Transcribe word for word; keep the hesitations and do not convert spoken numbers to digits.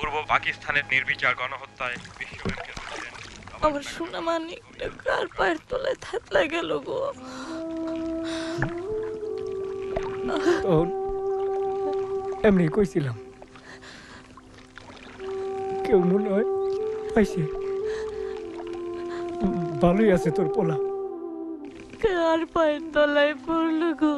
পূর্ব পাকিস্তানের নির্বিচার গণহত্যায় বিশ্বব্যাপী আমার সোনামানিকটা কার পায়ের তলায় থাতলা গেল গো। এমনি কইছিলাম কেউ মনে হয় পাইছে, ভালোই আছে তোর পোলা। কার পায়ের তলায় পড়ল গো।